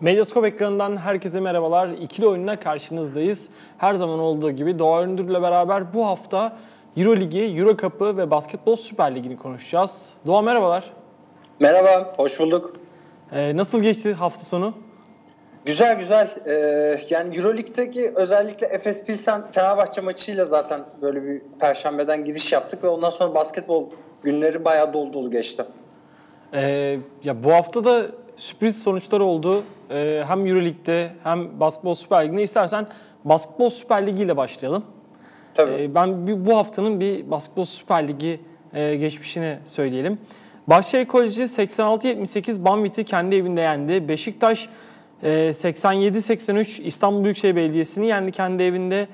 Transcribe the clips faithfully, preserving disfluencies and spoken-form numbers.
Medyascope ekranından herkese merhabalar. İkili oyununa karşınızdayız. Her zaman olduğu gibi Doğa Öndür ile beraber bu hafta Eurolig'i, Eurokapı ve Basketbol Süper Ligi'ni konuşacağız. Doğa merhabalar. Merhaba, hoş bulduk. Ee, nasıl geçti hafta sonu? Güzel güzel. Ee, yani Eurolig'deki özellikle Efes Pilsen Fenerbahçe maçıyla zaten böyle bir perşembeden giriş yaptık ve ondan sonra basketbol günleri bayağı dolu dolu geçti. Ee, ya bu hafta da sürpriz sonuçlar oldu. Ee, hem Euroleague'de hem Basketbol Süper Ligi'nde. İstersen Basketbol Süper Ligi ile başlayalım. Tabii. Ee, ben bir, bu haftanın bir Basketbol Süper Ligi e, geçmişini söyleyelim. Başşehir Koleji seksen altı yetmiş sekiz Banvit'i kendi evinde yendi. Beşiktaş e, seksen yedi seksen üç İstanbul Büyükşehir Belediyesi'ni yendi kendi evinde.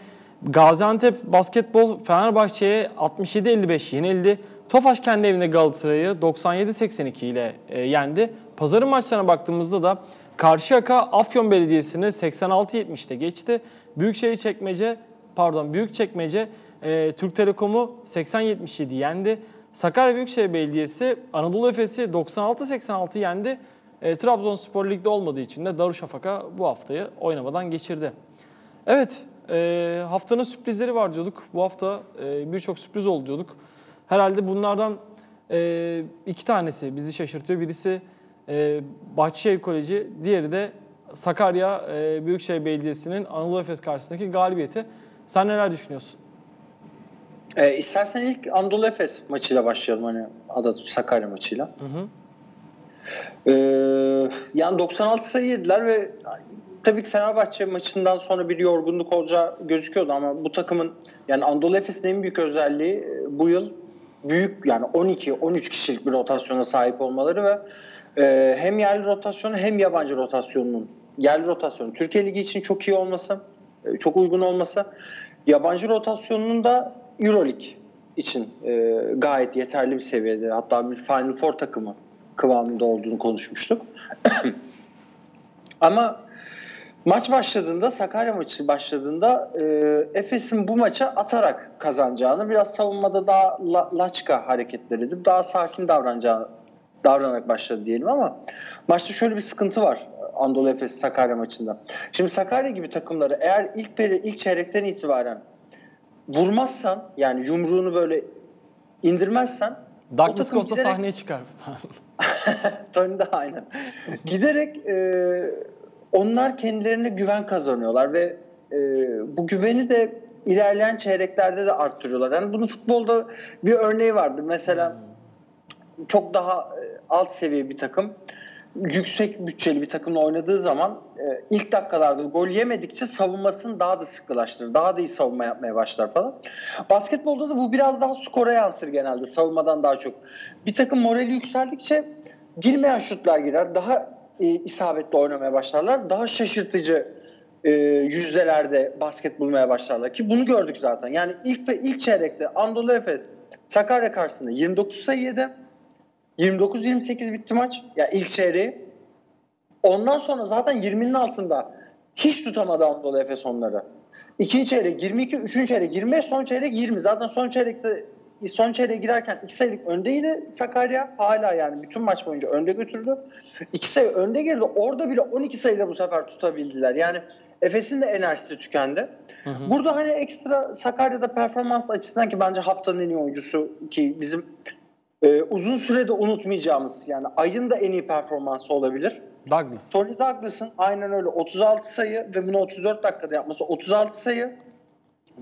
Gaziantep Basketbol Fenerbahçe'ye altmış yedi elli beş yenildi. Tofaş kendi evinde Galatasaray'ı doksan yedi seksen iki ile e, yendi. Pazarın maçlarına baktığımızda da Karşıyaka Afyon Belediyesi'ni seksen altı yetmişte geçti. Büyükşehir Çekmece, pardon Büyükçekmece e, Türk Telekom'u seksen yetmiş yedi yendi. Sakarya Büyükşehir Belediyesi Anadolu Efes'i doksan altı seksen altı yendi. E, Trabzonspor Lig'de olmadığı için de Darüşşafaka bu haftayı oynamadan geçirdi. Evet, e, haftanın sürprizleri var diyorduk. Bu hafta e, birçok sürpriz oldu diyorduk. Herhalde bunlardan e, iki tanesi bizi şaşırtıyor. Birisi e, Bahçeşehir Koleji, diğeri de Sakarya e, Büyükşehir Belediyesi'nin Anadolu Efes karşısındaki galibiyeti. Sen neler düşünüyorsun? E, istersen ilk Anadolu Efes maçıyla başlayalım, hani Adat Sakarya maçıyla. Hı hı. E, yani doksan altı sayı yediler ve tabii ki Fenerbahçe maçından sonra bir yorgunluk olacağı gözüküyordu ama bu takımın, yani Anadolu Efes'in en büyük özelliği bu yıl büyük, yani on iki on üç kişilik bir rotasyona sahip olmaları ve e, hem yerli rotasyonu hem yabancı rotasyonunun, yerli rotasyonu Türkiye Ligi için çok iyi olması, e, çok uygun olması, yabancı rotasyonunun da Eurolig için e, gayet yeterli bir seviyede, hatta bir Final Four takımı kıvamında olduğunu konuşmuştuk. Ama maç başladığında, Sakarya maçı başladığında e, Efes'in bu maça atarak kazanacağını, biraz savunmada daha la, laçka hareketler edip daha sakin davranacağı, davranarak başladı diyelim ama maçta şöyle bir sıkıntı var Anadolu Efes Sakarya maçında. Şimdi Sakarya gibi takımları eğer ilk peri, ilk çeyrekten itibaren vurmazsan, yani yumruğunu böyle indirmezsen, Douglas Costa giderek sahneye çıkar. Tony de aynen. Giderek e, onlar kendilerine güven kazanıyorlar ve e, bu güveni de ilerleyen çeyreklerde de arttırıyorlar. Yani bunun futbolda bir örneği vardı. Mesela çok daha alt seviye bir takım, yüksek bütçeli bir takımla oynadığı zaman e, ilk dakikalarda gol yemedikçe savunmasını daha da sıkılaştırır. Daha da iyi savunma yapmaya başlar falan. Basketbolda da bu biraz daha skora yansır genelde, savunmadan daha çok. Bir takım morali yükseldikçe girmeyen şutlar girer. Daha E, isabetli oynamaya başlarlar. Daha şaşırtıcı e, yüzdelerde basket bulmaya başlarlar ki bunu gördük zaten. Yani ilk ve ilk çeyrekte Anadolu Efes Sakarya karşısında yirmi dokuz sayı yedi. yirmi dokuz yirmi sekiz bitti maç. Ya yani ilk çeyreği. Ondan sonra zaten yirminin altında hiç tutamadı Anadolu Efes onları. İkinci çeyrek yirmi iki, üçüncü çeyrek yirmi beş, son çeyrek yirmi. Zaten son çeyrekte son çeyreğe girerken iki sayılık öndeydi Sakarya. Hala yani bütün maç boyunca önde götürdü. iki sayı önde girdi. Orada bile on iki sayıda bu sefer tutabildiler. Yani Efes'in de enerjisi tükendi. Hı hı. Burada hani ekstra Sakarya'da performans açısından, ki bence haftanın en iyi oyuncusu, ki bizim e, uzun sürede unutmayacağımız, yani ayın da en iyi performansı olabilir. Douglas. Tony Douglas'ın aynen öyle otuz altı sayı ve bunu otuz dört dakikada yapması, otuz altı sayı,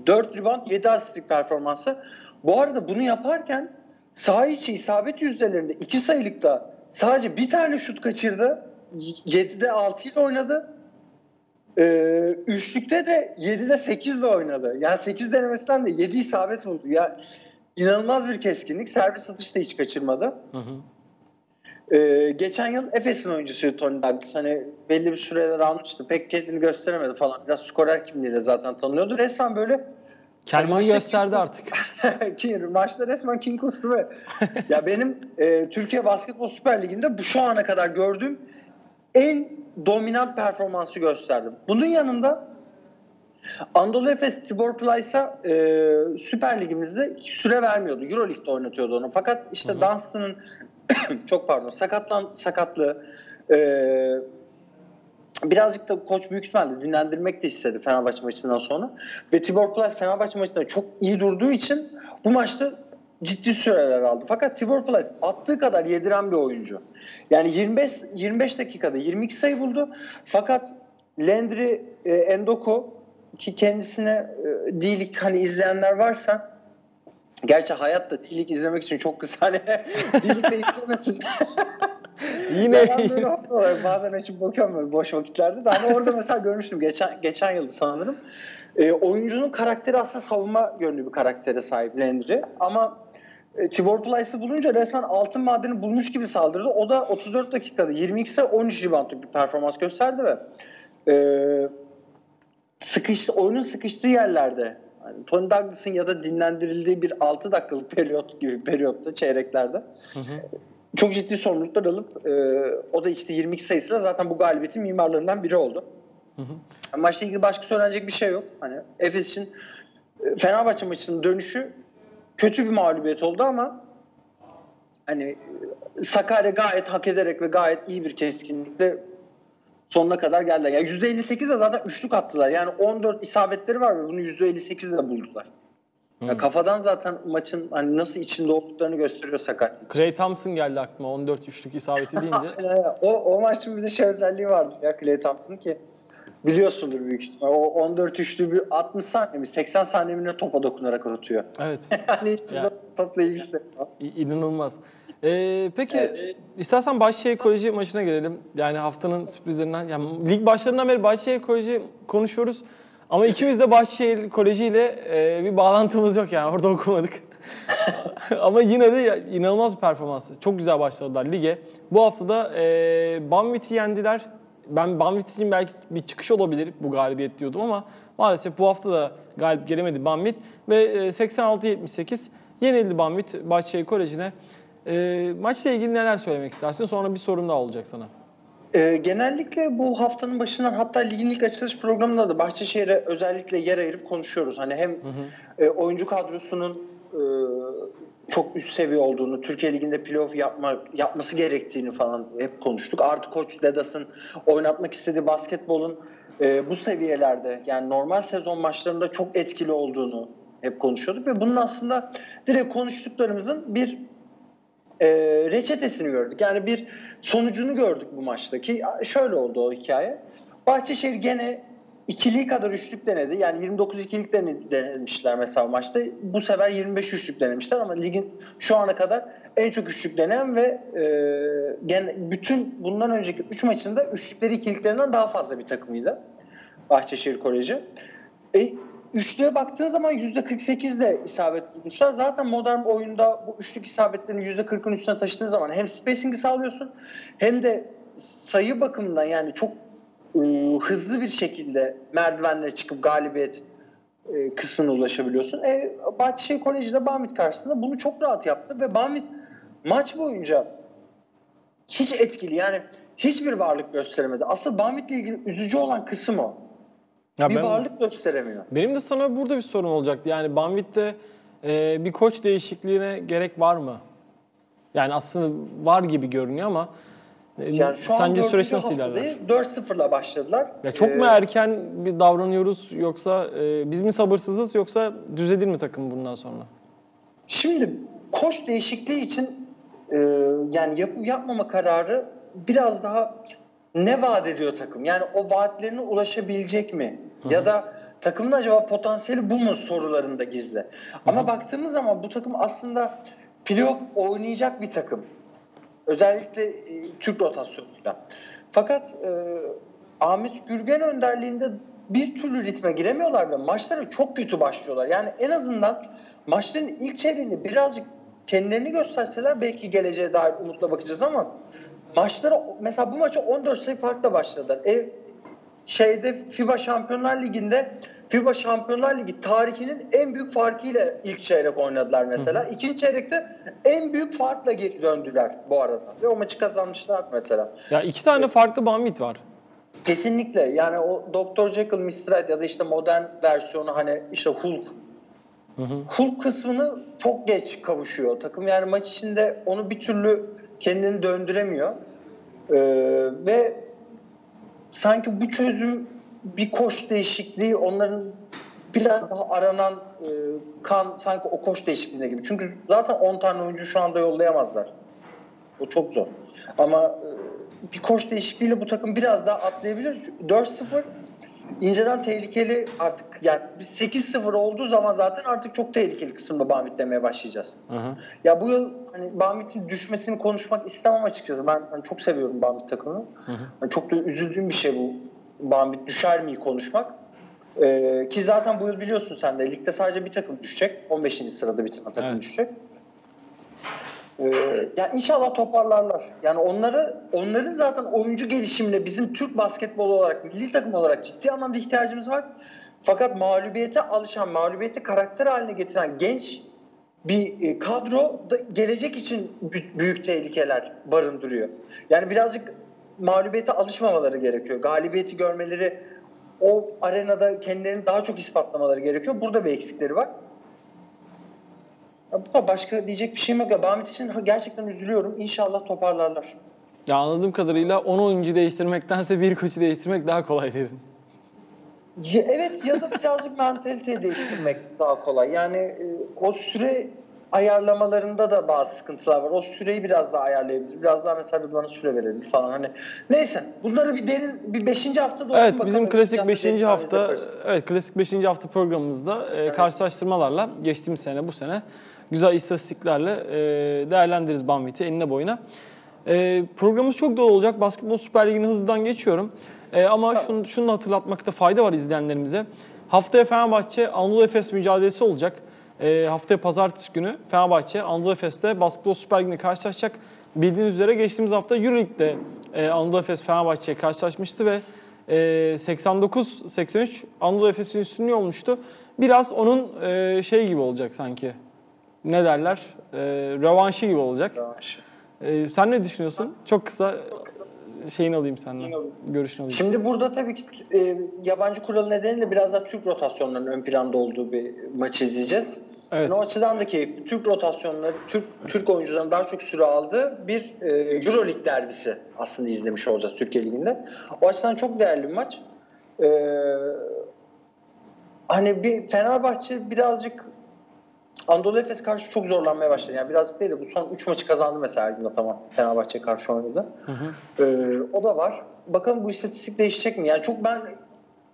dört rebound, yedi asistlik performansı. Bu arada bunu yaparken saha içi isabet yüzdelerinde iki sayılıkta sadece bir tane şut kaçırdı. yedide altı ile oynadı. Ee, üçlükte de yedide sekiz ile oynadı. Yani sekiz denemesinden de yedi isabet buldu. Ya, inanılmaz bir keskinlik. Servis atış da hiç kaçırmadı. Hı hı. Ee, geçen yıl Efes'in oyuncusu Tony Douglas. Hani belli bir süreler almıştı. Pek kendini gösteremedi falan. Biraz skorer kimliğiyle zaten tanınıyordu. Resmen böyle Kerman'ı gösterdi artık. Maçta resmen King Kustu. Ya benim e, Türkiye Basketbol Süper Ligi'nde bu şu ana kadar gördüğüm en dominant performansı gösterdim. Bunun yanında Anadolu Efes Tibor Pleiß'a e, Süper Lig'imizde süre vermiyordu. Euroleague'de oynatıyordu onu. Fakat işte hı hı. Dunstan'ın çok pardon sakatlan sakatlığı, e, birazcık da koç büyük ihtimalle dinlendirmek de istedi Fenerbahçe maçından sonra. Ve Tibor Pleiß Fenerbahçe maçında çok iyi durduğu için bu maçta ciddi süreler aldı. Fakat Tibor Pleiß attığı kadar yediren bir oyuncu. Yani yirmi beş yirmi beş dakikada yirmi iki sayı buldu. Fakat Landry Endoku, ki kendisine D-Lig hani izleyenler varsa, gerçi hayatta D-Lig izlemek için çok kısa, hani D-Lig de izlemesin. Yine bazen açıp bakıyorum böyle boş vakitlerde de, ama orada mesela görmüştüm geçen geçen yıl sanırım. E, oyuncunun karakteri aslında savunma yönlü bir karaktere sahip Landry, ama e, Tibor Pleiß'i bulunca resmen altın madeni bulmuş gibi saldırdı. O da otuz dört dakikada yirmi iki on üç ribantlık bir performans gösterdi ve e, sıkış, oyunun sıkıştığı yerlerde, yani Tony Douglas'ın ya da dinlendirildiği bir altı dakikalık periyot gibi periyotta, çeyreklerde, hı hı, çok ciddi sorumluluklar alıp e, o da işte yirmi iki sayısıyla zaten bu galibiyetin mimarlarından biri oldu. Hı hı. Maçla ilgili başka söylenecek bir şey yok. Hani Efes için Fenerbahçe maçının dönüşü kötü bir mağlubiyet oldu, ama hani Sakarya gayet hak ederek ve gayet iyi bir keskinlikle sonuna kadar geldiler. Yani yüzde elli sekizle zaten üçlük attılar. Yani on dört isabetleri var ve bunu yüzde elli sekizle buldular. Ya kafadan zaten maçın hani nasıl içinde olduklarını gösteriyor Sakarya. Clay Thompson geldi aklıma on dört üçlük isabeti deyince. o, o maçın bir de şey özelliği vardı ya Clay Thompson'ın, ki biliyorsundur büyük ihtimal. O on dört üçlü bir altmış saniye mi seksen saniye mi topa dokunarak atıyor. Evet. yani işte yani, topla ilgisi. İnanılmaz. Ee, peki evet, istersen Başşehir Koleji maçına gelelim. Yani haftanın sürprizlerinden. Yani lig başlarından beri Başşehir Koleji konuşuyoruz. Ama ikimiz de Bahçeşehir Koleji ile e, bir bağlantımız yok yani. Orada okumadık. Ama yine de ya, inanılmaz bir performansı. Çok güzel başladılar lige. Bu hafta da e, Banvit'i yendiler. Ben Banvit için belki bir çıkış olabilir bu galibiyet diyordum, ama maalesef bu hafta da galip gelemedi Banvit. Ve e, seksen altı yetmiş sekiz yenildi Banvit Bahçeşehir Koleji'ne. E, maçla ilgili neler söylemek istersin? Sonra bir sorum daha olacak sana. Genellikle bu haftanın başından, hatta ligin ilk açılış programında da Bahçeşehir'e özellikle yer ayırıp konuşuyoruz. Hani hem hı hı. oyuncu kadrosunun çok üst seviye olduğunu, Türkiye Ligi'nde playoff yapma, yapması gerektiğini falan hep konuştuk. Artı Koç Dedas'ın oynatmak istediği basketbolun bu seviyelerde, yani normal sezon maçlarında çok etkili olduğunu hep konuşuyorduk. Ve bunun aslında direkt konuştuklarımızın bir E, reçetesini gördük. Yani bir sonucunu gördük bu maçtaki. Şöyle oldu o hikaye. Bahçeşehir gene ikiliği kadar üçlük denedi. Yani yirmi dokuz ikilik denemişler mesela maçta. Bu sefer yirmi beş üçlük denemişler, ama ligin şu ana kadar en çok üçlük denen ve e, gene bütün bundan önceki üç maçında üçlükleri ikiliklerinden daha fazla bir takımıydı Bahçeşehir Koleji. E, Üçlüğe baktığın zaman yüzde kırk sekizle isabet bulmuşlar. Zaten modern oyunda bu üçlük isabetlerini yüzde kırkın üstüne taşıdığın zaman hem spacing'i sağlıyorsun, hem de sayı bakımından yani çok ıı, hızlı bir şekilde merdivenlere çıkıp galibiyet ıı, kısmına ulaşabiliyorsun. E, Bahçeşehir Koleji'de Banvit karşısında bunu çok rahat yaptı ve Banvit maç boyunca hiç etkili, yani hiçbir varlık gösteremedi. Asıl Banvit'le ilgili üzücü olan kısım o. Ya bir ben, varlık gösteremiyor. Benim de sana burada bir sorum olacaktı. Yani Banvit'te e, bir koç değişikliğine gerek var mı? Yani aslında var gibi görünüyor, ama e, yani şu sence süreç nasıl ilerler? dört sıfırla başladılar. Ya çok ee, mu erken bir davranıyoruz, yoksa e, biz mi sabırsızız, yoksa düzelir mi takım bundan sonra? Şimdi koç değişikliği için e, yani yap, yapmama kararı biraz daha ne vaat ediyor takım? Yani o vaatlerine ulaşabilecek mi? Hı-hı. Ya da takımın acaba potansiyeli bu mu sorularında gizli. Hı-hı. Ama baktığımız zaman bu takım aslında playoff oynayacak bir takım. Özellikle e, Türk rotasyonuyla. Fakat e, Ahmet Gürgen önderliğinde bir türlü ritme giremiyorlar ve maçlara çok kötü başlıyorlar. Yani en azından maçların ilk çeyreğini birazcık kendilerini gösterseler belki geleceğe dair umutla bakacağız, ama maçlara, mesela bu maça on dört sayı farkla başladılar. E, şeyde FIBA Şampiyonlar Ligi'nde FIBA Şampiyonlar Ligi tarihinin en büyük farkıyla ilk çeyrek oynadılar mesela. Hı hı. İkinci çeyrekte en büyük farkla geri döndüler bu arada. Ve o maçı kazanmışlar mesela. Ya iki tane farklı Banvit var. Kesinlikle. Yani o doktor Jekyll, mister Hyde ya da işte modern versiyonu, hani işte Hulk. Hı hı. Hulk kısmını çok geç kavuşuyor takım. Yani maç içinde onu bir türlü kendini döndüremiyor. Ee, ve sanki bu çözüm bir koç değişikliği, onların biraz daha aranan e, kan sanki o koç değişikliğine gibi. Çünkü zaten on tane oyuncu şu anda yollayamazlar. O çok zor. Ama e, bir koç değişikliğiyle bu takım biraz daha atlayabilir. dört sıfır inceden tehlikeli artık. Yani sekiz sıfır olduğu zaman zaten artık çok tehlikeli kısımda Banvit demeye başlayacağız. Hı hı. Ya bu yıl hani Banvit'in düşmesini konuşmak istemem açıkçası. Ben hani çok seviyorum Banvit takımını. Hı hı. Yani çok da üzüldüğüm bir şey bu. Banvit düşer mi konuşmak. Ee, ki zaten bu yıl biliyorsun sen de ligde sadece bir takım düşecek. on beşinci sırada bir takım evet. düşecek. Ee, ya inşallah toparlarlar. Yani onları, onların zaten oyuncu gelişimine bizim Türk basketbolu olarak, milli takım olarak ciddi anlamda ihtiyacımız var. Fakat mağlubiyete alışan, mağlubiyeti karakter haline getiren genç bir kadro da gelecek için büyük tehlikeler barındırıyor. Yani birazcık mağlubiyete alışmamaları gerekiyor. Galibiyeti görmeleri, o arenada kendilerini daha çok ispatlamaları gerekiyor. Burada bir eksikleri var. Başka diyecek bir şeyim yok. Bahmet için gerçekten üzülüyorum. İnşallah toparlarlar. Ya anladığım kadarıyla on oyuncu değiştirmektense bir koçu değiştirmek daha kolay dedin. Ya evet, ya da birazcık mentaliteyi değiştirmek daha kolay. Yani o süre ayarlamalarında da bazı sıkıntılar var. O süreyi biraz daha ayarlayabilir. Biraz daha mesela bana süre verelim falan. Hani neyse, bunları bir derin bir beşinci hafta doğru. Evet, bizim klasik beşinci hafta evet klasik beşinci hafta programımızda e, evet. karşılaştırmalarla geçtiğimiz sene bu sene güzel istatistiklerle e, değerlendiririz Banvit'i eline boyuna. E, programımız çok dolu olacak. Basketbol Süper Ligi'ni hızlıdan geçiyorum. E, ama tamam. şunu şunu hatırlatmakta fayda var izleyenlerimize. Haftaya Fenerbahçe Anadolu Efes mücadelesi olacak. E, haftaya pazartesi günü Fenerbahçe Anadolu Efes'te Basketbol Süper Ligi'ne karşılaşacak. Bildiğiniz üzere geçtiğimiz hafta Eurolig'de e, Anadolu Efes Fenerbahçe'ye karşılaşmıştı ve e, seksen dokuz seksen üç Anadolu Efes'in üstünlüğü olmuştu. Biraz onun e, şey gibi olacak sanki. Ne derler? E, revanşı gibi olacak. Revanşı. E, sen ne düşünüyorsun? Çok kısa şeyini alayım senden. Görüşünü alayım. Şimdi burada tabii ki e, yabancı kuralı nedeniyle biraz daha Türk rotasyonlarının ön planda olduğu bir maçı izleyeceğiz. Evet. O açıdan da keyifli. Türk rotasyonları, Türk Türk oyuncuların daha çok süre aldığı bir e, Eurolig derbisi aslında izlemiş olacağız Türkiye Ligi'nde. O açıdan çok değerli bir maç. E, hani bir Fenerbahçe birazcık Anadolu Efes karşı çok zorlanmaya başladı. Yani birazcık değil de bu son üç maçı kazandı mesela Ergin Ataman. Fenerbahçe'ye karşı oynadı. Hı hı. Ee, o da var. Bakalım bu istatistik değişecek mi? Yani çok ben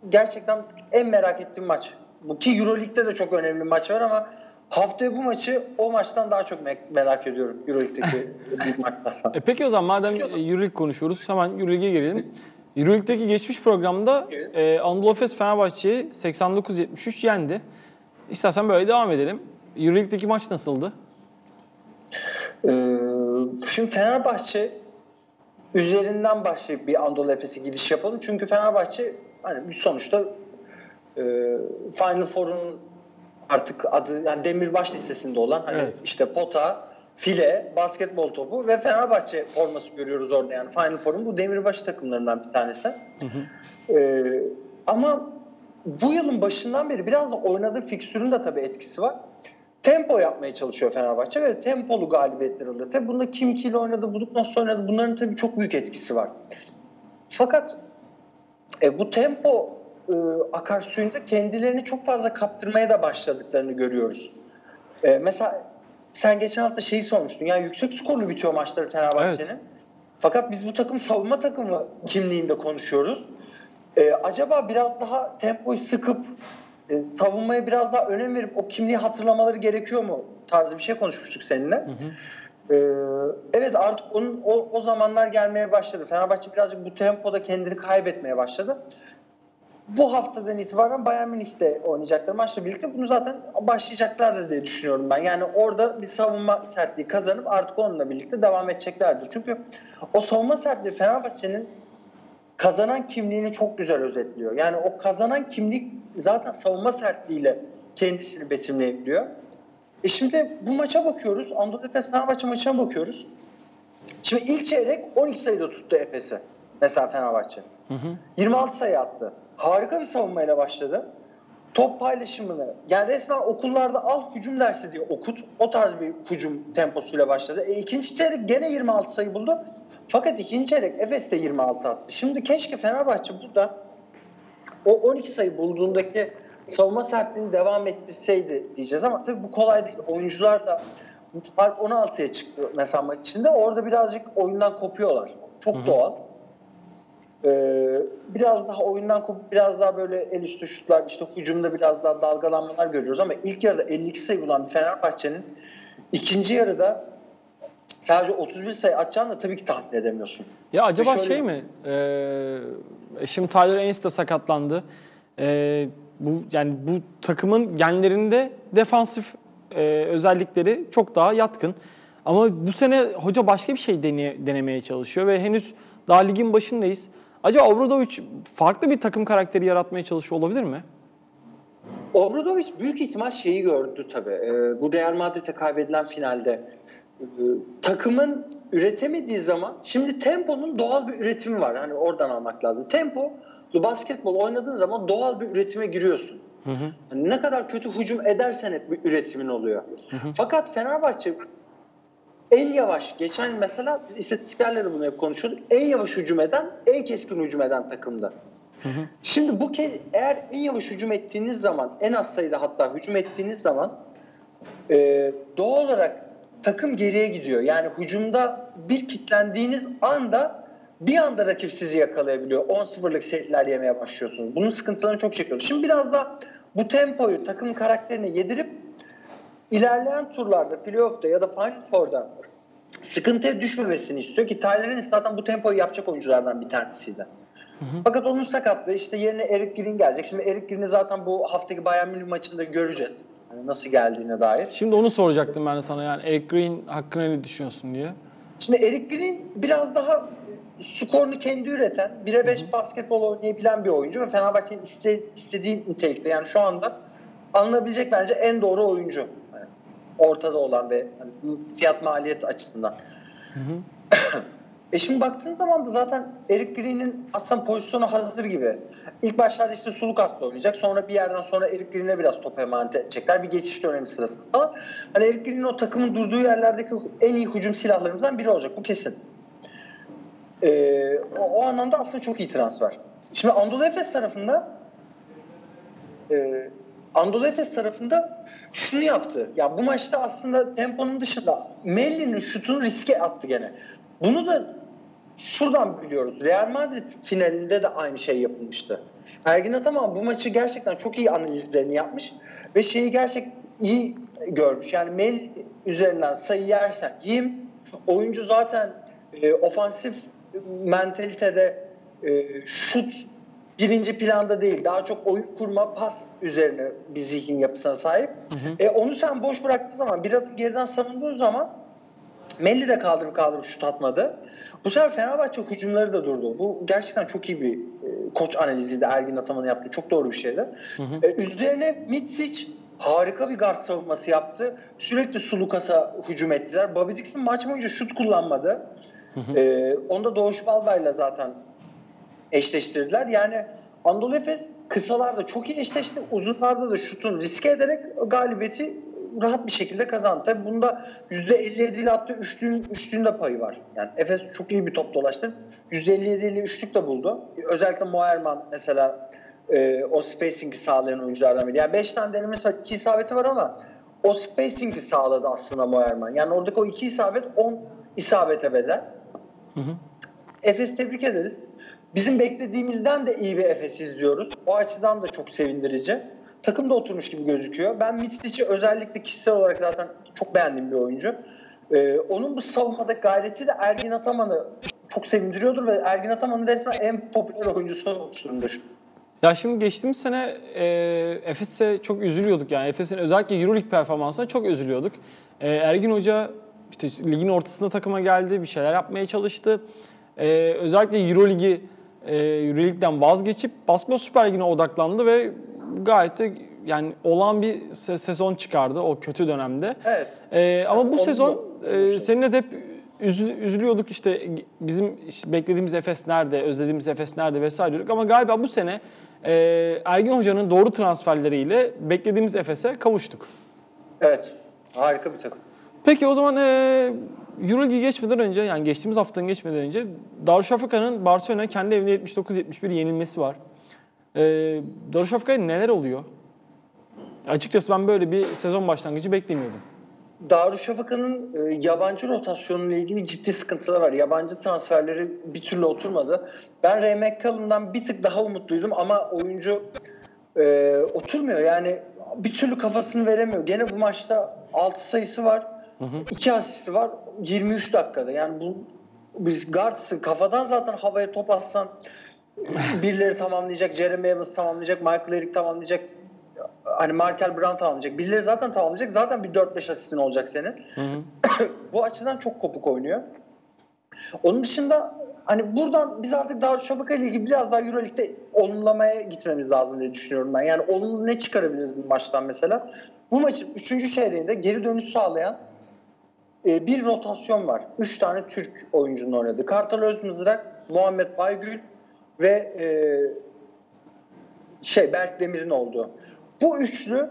gerçekten en merak ettiğim maç. Bu ki Euroleague'de de çok önemli bir maç var ama haftaya bu maçı o maçtan daha çok merak ediyorum. Euroleague'deki büyük maçlardan. E peki o zaman madem Euroleague konuşuyoruz hemen Euroleague'e girelim. Euroleague'deki geçmiş programda evet. e, Anadolu Efes Fenerbahçe'yi seksen dokuz yetmiş üç yendi. İstersen böyle devam edelim. Euroleague'deki maç nasıldı? Ee, şimdi Fenerbahçe üzerinden başlayıp bir Anadolu Efes'e gidiş yapalım. Çünkü Fenerbahçe hani sonuçta e, Final Four'un artık adı yani Demirbaş listesinde olan hani evet. işte pota, file, basketbol topu ve Fenerbahçe forması görüyoruz orada. Yani Final Four'un bu Demirbaş takımlarından bir tanesi. Hı hı. E, ama bu yılın başından beri biraz da oynadığı fikstürün de tabii etkisi var. Tempo yapmaya çalışıyor Fenerbahçe ve tempolu galibiyetler alıyor. Tabii bunda kim kiyle oynadı, Buduk nasıl oynadı bunların tabii çok büyük etkisi var. Fakat e, bu tempo e, akarsuyunda kendilerini çok fazla kaptırmaya da başladıklarını görüyoruz. E, mesela sen geçen hafta şeyi sormuştun. Yani yüksek skorlu bitiyor maçları Fenerbahçe'nin. Evet. Fakat biz bu takım savunma takımı kimliğinde konuşuyoruz. E, acaba biraz daha tempoyu sıkıp savunmaya biraz daha önem verip o kimliği hatırlamaları gerekiyor mu tarzı bir şey konuşmuştuk seninle. Hı hı. Ee, evet artık onun o, o zamanlar gelmeye başladı. Fenerbahçe birazcık bu tempoda kendini kaybetmeye başladı. Bu haftadan itibaren Bayern Münih'te oynayacaklar maçla birlikte. Bunu zaten başlayacaklardır diye düşünüyorum ben. Yani orada bir savunma sertliği kazanıp artık onunla birlikte devam edeceklerdir. Çünkü o savunma sertliği Fenerbahçe'nin kazanan kimliğini çok güzel özetliyor. Yani o kazanan kimlik zaten savunma sertliğiyle kendisini betimleyebiliyor. E şimdi bu maça bakıyoruz. Anadolu Efes Fenerbahçe maçına bakıyoruz. Şimdi ilk çeyrek on iki sayıda tuttu Efes'e. Mesela Fenerbahçe. Hı hı. yirmi altı sayı attı. Harika bir savunmayla başladı. Top paylaşımını, yani resmen okullarda al hücum dersi diye okut. O tarz bir hücum temposuyla başladı. E ikinci çeyrek gene yirmi altı sayı buldu. Fakat ikinci çeyrek Efes'te yirmi altı attı. Şimdi keşke Fenerbahçe burada o on iki sayı bulduğundaki savunma sertliğini devam ettirseydi diyeceğiz ama tabii bu kolay değil. Oyuncular da fark on altıya çıktı mesela maç içinde. Orada birazcık oyundan kopuyorlar. Çok Hı-hı. doğal. Ee, biraz daha oyundan kopup biraz daha böyle el üstü şutlar, işte hücumda biraz daha dalgalanmalar görüyoruz ama ilk yarıda elli iki sayı bulan Fenerbahçe'nin ikinci yarıda sadece otuz bir sayı atacağını da tabii ki tahmin edemiyorsun. Ya acaba şöyle... şey mi? Ee, şimdi Tyler Ennis de sakatlandı. Ee, bu yani bu takımın genlerinde defansif e, özellikleri çok daha yatkın. Ama bu sene hoca başka bir şey deneye, denemeye çalışıyor ve henüz daha ligin başındayız. Acaba Obradovic farklı bir takım karakteri yaratmaya çalışıyor olabilir mi? Obradovic büyük ihtimal şeyi gördü tabii. Ee, bu Real Madrid'e kaybedilen finalde ee, takımın üretemediği zaman şimdi temponun doğal bir üretimi var. Hani oradan almak lazım. Tempo basketbol oynadığın zaman doğal bir üretime giriyorsun. Hı hı. Yani ne kadar kötü hücum edersen et bir üretimin oluyor. Hı hı. Fakat Fenerbahçe en yavaş, geçen mesela biz istatistiklerle de bunu hep konuşuyorduk. En yavaş hücum eden, en keskin hücum eden takımda. Hı hı. Şimdi bu eğer en yavaş hücum ettiğiniz zaman, en az sayıda hatta hücum ettiğiniz zaman e, doğal olarak takım geriye gidiyor. Yani hücumda bir kilitlendiğiniz anda bir anda rakip sizi yakalayabiliyor. on sıfırlık setler yemeye başlıyorsunuz. Bunun sıkıntılarını çok çekiyoruz. Şimdi biraz da bu tempoyu takım karakterine yedirip ilerleyen turlarda, playoff'ta ya da Final Four'da sıkıntıya düşmemesini istiyor ki Tyler Ennis zaten bu tempoyu yapacak oyunculardan bir tanesiydi. Hı hı. Fakat onun sakatlığı işte yerine Erik Green gelecek. Şimdi Erik Green'i zaten bu haftaki Bayern Münih maçında göreceğiz. Yani nasıl geldiğine dair. Şimdi onu soracaktım ben de sana, yani Erik Green hakkında ne düşünüyorsun diye. Şimdi Erik Green biraz daha skorunu kendi üreten, bire beş basketbol oynayabilen bir oyuncu ve Fenerbahçe'nin iste, istediği nitelikte. Yani şu anda alınabilecek bence en doğru oyuncu. Yani ortada olan ve yani fiyat maliyet açısından. Hı hı. E şimdi baktığın zaman da zaten Eric Green'in aslında pozisyonu hazır gibi. İlk başlarda işte suluk atla oynayacak. Sonra bir yerden sonra Eric Green'e biraz top emanet edecekler. Bir geçiş dönemi sırasında falan. Hani Eric Green'in o takımın durduğu yerlerdeki en iyi hücum silahlarımızdan biri olacak. Bu kesin. Ee, o, o anlamda aslında çok iyi transfer. Şimdi Anadolu Efes tarafında e, Anadolu Efes tarafında şunu yaptı. Ya bu maçta aslında temponun dışında Melli'nin şutunu riske attı gene. Bunu da şuradan biliyoruz. Real Madrid finalinde de aynı şey yapılmıştı. Ergin Ataman bu maçı gerçekten çok iyi analizlerini yapmış ve şeyi gerçek iyi görmüş. Yani Melli üzerinden sayı yersen yiyeyim. Oyuncu zaten E, ofansif mentalitede e, şut birinci planda değil. Daha çok oyun kurma, pas üzerine bir zihin yapısına sahip. Hı hı. E, onu sen boş bıraktığın zaman, bir adım geriden savunduğun zaman Melli de kaldırıp kaldırıp şut atmadı. Bu sefer Fenerbahçe hücumları da durdu. Bu gerçekten çok iyi bir e, koç analiziydi. Ergin Ataman'ın yaptığı çok doğru bir şeydi. Hı hı. E, üzerine Mitsic harika bir guard savunması yaptı. Sürekli Sulukas'a hücum ettiler. Bobby Dixon maç boyunca şut kullanmadı. ee, onda Doğuş Balbay'la zaten eşleştirdiler. Yani Anadolu Efes kısalarda çok iyi eşleşti. Uzunlarda da şutun riske ederek galibiyeti rahat bir şekilde kazandı. Tabii bunda yüzde elli yedi ile attığı üçlüğün, üçlüğün de payı var. Yani Efes çok iyi bir top dolaştı. yüzde elli yedi ile üçlük de buldu. Özellikle Moerman mesela e, o spacing'i sağlayan oyunculardan biri. Yani beş tane denemesi var, iki isabeti var ama o spacing'i sağladı aslında Moerman. Yani oradaki o iki isabet on isabete bedel. Hı hı. Efes tebrik ederiz. Bizim beklediğimizden de iyi bir Efes izliyoruz. O açıdan da çok sevindirici. Takım da oturmuş gibi gözüküyor. Ben Mitsic'i özellikle kişisel olarak zaten çok beğendiğim bir oyuncu. Ee, onun bu savunmada gayreti de Ergin Ataman'ı çok sevindiriyordur ve Ergin Ataman'ın resmen en popüler oyuncusu olmuş durumda. Ya şimdi geçtiğimiz sene e, Efes'e çok üzülüyorduk. Yani Efes'in özellikle Eurolig performansına çok üzülüyorduk. E, Ergin Hoca İşte ligin ortasında takıma geldi, bir şeyler yapmaya çalıştı. Ee, özellikle Euroligi, e, Eurolig'den vazgeçip basketbol süper ligine odaklandı ve gayet de yani olağan bir se sezon çıkardı o kötü dönemde. Evet. Ee, ama yani bu sezon e, seninle de hep üzül üzülüyorduk işte bizim işte beklediğimiz Efes nerede, özlediğimiz Efes nerede vesaire diyorduk. Ama galiba bu sene e, Ergin Hoca'nın doğru transferleriyle beklediğimiz Efes'e kavuştuk. Evet, harika bir takım. Peki o zaman e, Eurolig'e geçmeden önce, yani geçtiğimiz haftanın geçmeden önce Darüşşafaka'nın Barcelona'ya kendi evinde yetmiş dokuz yetmiş bir yenilmesi var. E, Darüşşafaka'ya neler oluyor? Açıkçası ben böyle bir sezon başlangıcı beklemiyordum. Darüşşafaka'nın e, yabancı rotasyonuyla ilgili ciddi sıkıntılar var. Yabancı transferleri bir türlü oturmadı. Ben Ray McCallum'dan bir tık daha umutluydum ama oyuncu e, oturmuyor. Yani bir türlü kafasını veremiyor. Gene bu maçta altı sayısı var, hı hı. iki asisti var yirmi üç dakikada. Yani bu biz guardsın kafadan zaten havaya top atsan birileri tamamlayacak. Jeremy Evans tamamlayacak, Michael Eric tamamlayacak. Hani Markel Brown tamamlayacak. Birileri zaten tamamlayacak. Zaten bir dört beş asistin olacak senin. Hı hı. Bu açıdan çok kopuk oynuyor. Onun dışında hani buradan biz artık Darüşşafaka ile ilgili biraz daha Euroleague'de olumlamaya gitmemiz lazım diye düşünüyorum ben. Yani olumlu ne çıkarabiliriz bu maçtan mesela? Bu maçın üçüncü çeyreğinde geri dönüş sağlayan bir rotasyon var. üç tane Türk oyuncunun oynadı. Kartal Özmızrak, Muhammed Baygül ve şey Berk Demir'in olduğu. Bu üçlü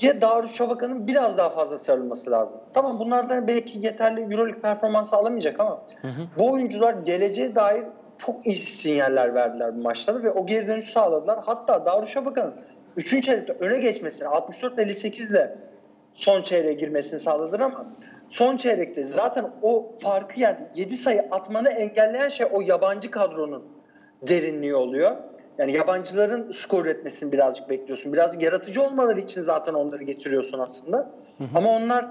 ya Darüşşafaka'nın biraz daha fazla sarılması lazım. Tamam bunlardan belki yeterli Euroleague performans alamayacak ama hı hı. bu oyuncular geleceğe dair çok iyi sinyaller verdiler bu maçlarda ve o geri dönüşü sağladılar. Hatta Darüşşafaka'nın üçüncü çeyrekte öne geçmesini altmış dört elli sekiz ile son çeyreğe girmesini sağladılar ama son çeyrekte zaten o farkı yani yedi sayı atmanı engelleyen şey o yabancı kadronun derinliği oluyor. Yani yabancıların skor üretmesini birazcık bekliyorsun. Birazcık yaratıcı olmaları için zaten onları getiriyorsun aslında. Hı hı. Ama onlar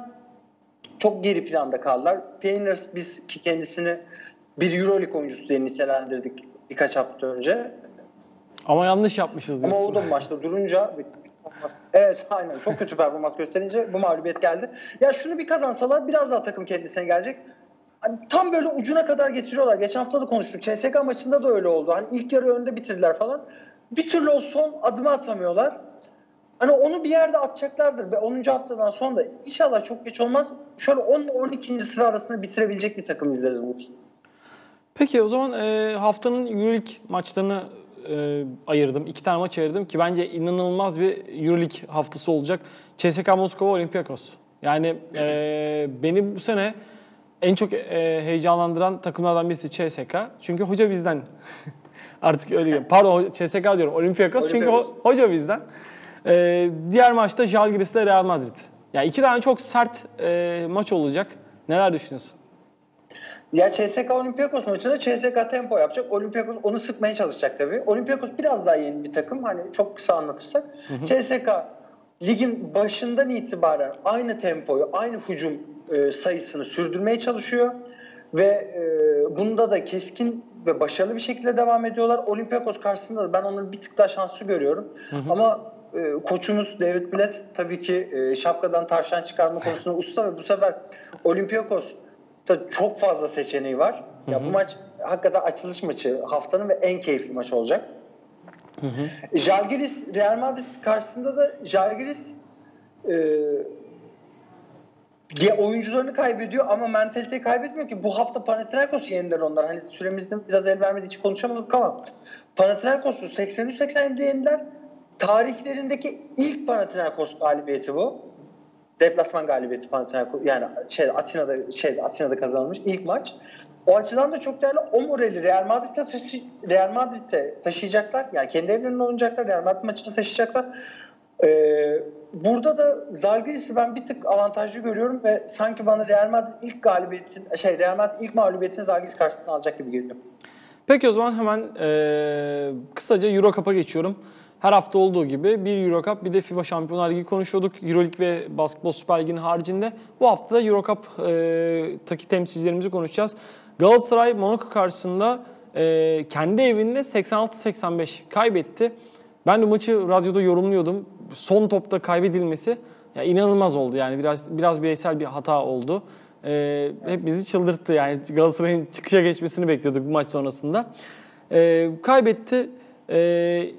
çok geri planda kaldılar. Payneers biz ki kendisini bir Euroleague oyuncusu diye nitelendirdik birkaç hafta önce. Ama yanlış yapmışız diyorsun. Ama o da bu maçta durunca... Evet aynen çok kötü performans gösterince bu mağlubiyet geldi. Ya şunu bir kazansalar biraz daha takım kendisine gelecek. Hani tam böyle ucuna kadar getiriyorlar. Geçen hafta da konuştuk. ÇSK maçında da öyle oldu. Hani ilk yarı önde bitirdiler falan. Bir türlü o son adımı atamıyorlar. Hani onu bir yerde atacaklardır. Ve onuncu haftadan sonra da inşallah çok geç olmaz. Şöyle on on ikinci sıra arasında bitirebilecek bir takım izleriz bu. Peki o zaman e, haftanın Euroleague maçlarını e, ayırdım. İki tane maç ayırdım ki bence inanılmaz bir Euroleague haftası olacak. ÇSK Moskova, Olympiakos. Yani e, beni bu sene en çok e, heyecanlandıran takımlardan birisi ÇSK. Çünkü hoca bizden. Artık öyle diyorum. Pardon ÇSK diyorum. Olympiakos çünkü ho hoca bizden. E, diğer maçta Žalgiris ile Real Madrid. Yani iki tane çok sert e, maç olacak. Neler düşünüyorsun? Ya ÇSK Olympiakos maçında ÇSK tempo yapacak. Olympiakos onu sıkmaya çalışacak tabii. Olympiakos biraz daha yeni bir takım. Hani çok kısa anlatırsak. Hı hı. ÇSK ligin başından itibaren aynı tempoyu, aynı hücum sayısını sürdürmeye çalışıyor ve bunda da keskin ve başarılı bir şekilde devam ediyorlar. Olympiakos karşısında da ben onların bir tık daha şanslı görüyorum. Hı hı. Ama koçumuz David Blatt tabii ki şapkadan tavşan çıkarma konusunda usta ve bu sefer Olympiakos'ta çok fazla seçeneği var. Hı hı. Ya bu maç hakikaten açılış maçı haftanın ve en keyifli maç olacak. Hı hı. Žalgiris Real Madrid karşısında da Žalgiris e, Ya oyuncularını kaybediyor ama mentaliteyi kaybetmiyor ki. Bu hafta Panathinaikos'u yendiler onlar. Hani süremizin biraz el vermediği için konuşamadık ama Panathinaikos'u seksen üç seksen yedi yendiler. Tarihlerindeki ilk Panathinaikos galibiyeti bu. Deplasman galibiyeti Panathinaikos. Yani şey Atina'da şey Atina'da kazanılmış ilk maç. O açıdan da çok değerli. O morali Real Madrid'e taşı, Real Madrid'e taşıyacaklar. Yani kendi evlerinde oynayacaklar. Real Madrid maçını taşıyacaklar. Ee, burada da Žalgiris'i ben bir tık avantajlı görüyorum ve sanki bana Real Madrid ilk galibiyetin şey Real Madrid ilk mağlubiyetini Žalgiris karşısına alacak gibi geliyor. Peki o zaman hemen ee, kısaca Eurokap'a geçiyorum. Her hafta olduğu gibi bir Eurocup bir de FIBA Şampiyonlar Ligi konuşuyorduk. Eurolig ve Basketbol Süper Ligi'nin haricinde bu hafta da Eurocup'taki temsilcilerimizi konuşacağız. Galatasaray Monaco karşısında ee, kendi evinde seksen altı seksen beş kaybetti. Ben de maçı radyoda yorumluyordum. Son topta kaybedilmesi ya inanılmaz oldu yani biraz biraz bireysel bir hata oldu. Ee, hep bizi çıldırttı yani Galatasaray'ın çıkışa geçmesini bekliyorduk bu maç sonrasında. Ee, kaybetti. Ee,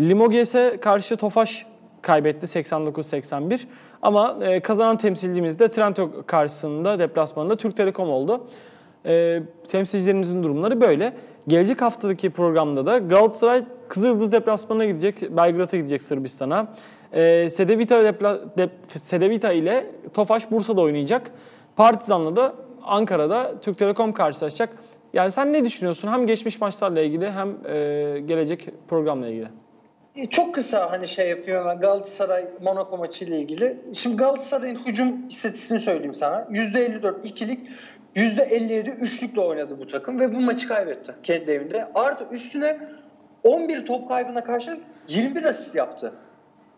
Limoges'e karşı Tofaş kaybetti seksen dokuz seksen bir ama e, kazanan temsilcimiz de Trento karşısında deplasmanında Türk Telekom oldu. Ee, temsilcilerimizin durumları böyle. Gelecek haftadaki programda da Galatasaray Kızıldız deplasmanına gidecek, Belgrad'a gidecek Sırbistan'a. E, Cedevita, depla, de, Cedevita ile Tofaş Bursa'da oynayacak. Partizan'la da Ankara'da Türk Telekom karşılaşacak. Yani sen ne düşünüyorsun hem geçmiş maçlarla ilgili hem e, gelecek programla ilgili? Çok kısa hani şey yapıyor Galatasaray Monaco maçıyla ilgili. Şimdi Galatasaray'ın hücum istatistiğini söyleyeyim sana. yüzde elli dört ikilik, yüzde elli yedi üçlükle oynadı bu takım ve bu maçı kaybetti kendi evinde. Artı üstüne on bir top kaybına karşı yirmi bir asist yaptı.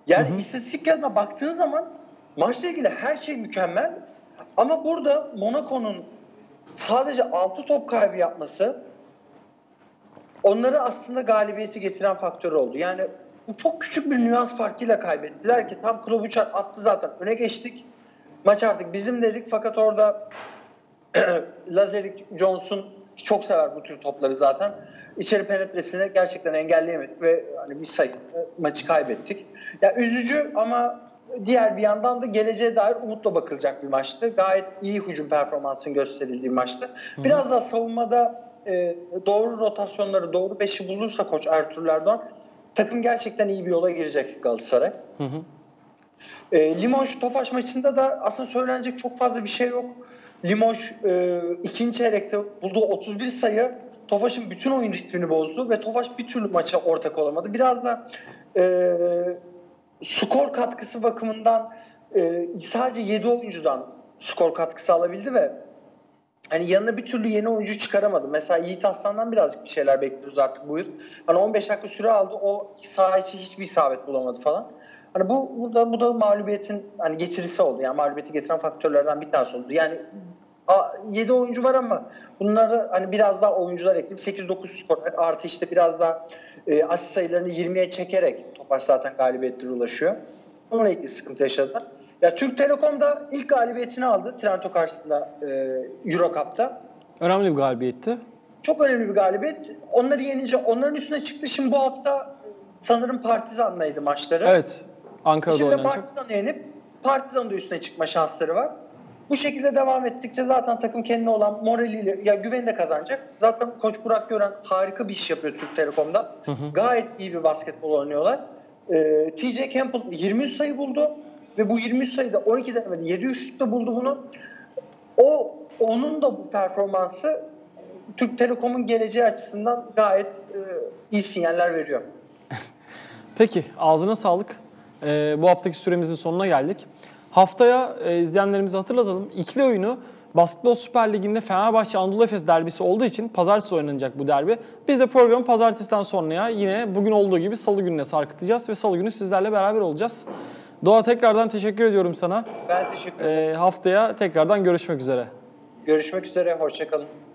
Yani hı hı. istatistik yanına baktığın zaman maçla ilgili her şey mükemmel. Ama burada Monaco'nun sadece altı top kaybı yapması onlara aslında galibiyeti getiren faktör oldu. Yani bu çok küçük bir nüans farkıyla kaybettiler ki tam Klobuchar attı zaten. Öne geçtik. Maç artık bizim dedik fakat orada Lazerik Johnson çok sever bu tür topları zaten. İçeri penetresini gerçekten engelleyemedik ve hani bir sayı maçı kaybettik. Ya yani üzücü ama diğer bir yandan da geleceğe dair umutla bakılacak bir maçtı. Gayet iyi hücum performansının gösterildiği maçtı. Biraz daha savunmada e, doğru rotasyonları, doğru beşi bulursa Koç Ertuğrul Erdoğan takım gerçekten iyi bir yola girecek Galatasaray. Hı hı. E, Limoges Tofaş maçında da aslında söylenecek çok fazla bir şey yok. Limoges e, ikinci çeyrekte bulduğu otuz bir sayı Tofaş'ın bütün oyun ritmini bozdu ve Tofaş bir türlü maça ortak olamadı. Biraz da e, skor katkısı bakımından e, sadece yedi oyuncudan skor katkısı alabildi ve hani yanına bir türlü yeni oyuncu çıkaramadı. Mesela Yiğit Aslan'dan birazcık bir şeyler bekliyoruz artık bu yıl. Hani on beş dakika süre aldı. O saha içi hiçbir isabet bulamadı falan. Hani bu, bu da bu da mağlubiyetin hani getirisi oldu. Yani mağlubiyeti getiren faktörlerden bir tanesi oldu. Yani yedi oyuncu var ama bunları hani biraz daha oyuncular ekleyip sekiz dokuz skor artı işte biraz daha e, asist sayılarını yirmiye çekerek Tofaş zaten galibiyetlere ulaşıyor. Onunla ilgili sıkıntı yaşadılar. Ya Türk Telekom da ilk galibiyetini aldı Trento karşısında e, Eurokap'ta. Önemli bir galibiyetti. Çok önemli bir galibiyet. Onları yenince onların üstüne çıktı. Şimdi bu hafta sanırım Partizan'laydı maçları. Evet. Ankara'da şimdi oynanacak. Şimdi Partizan'ı yenip Partizan'ın da üstüne çıkma şansları var. Bu şekilde devam ettikçe zaten takım kendine olan moraliyle ya güveni de kazanacak. Zaten Koç Burak Gören harika bir iş yapıyor Türk Telekom'da. Hı hı. Gayet iyi bir basketbol oynuyorlar. Ee, T J Campbell yirmi üç sayı buldu ve bu yirmi üç sayıda on iki denemedi yedi üçlükte buldu bunu. O onun da bu performansı Türk Telekom'un geleceği açısından gayet e, iyi sinyaller veriyor. Peki ağzına sağlık. Ee, bu haftaki süremizin sonuna geldik. Haftaya e, izleyenlerimizi hatırlatalım. İkili oyunu Basketbol Süper Ligi'nde Fenerbahçe Anadolu Efes derbisi olduğu için pazartesi oynanacak bu derbi. Biz de programı pazartesiden sonraya yine bugün olduğu gibi salı gününe sarkıtacağız ve salı günü sizlerle beraber olacağız. Doğa tekrardan teşekkür ediyorum sana. Ben teşekkür ederim. E, haftaya tekrardan görüşmek üzere. Görüşmek üzere, hoşça kalın.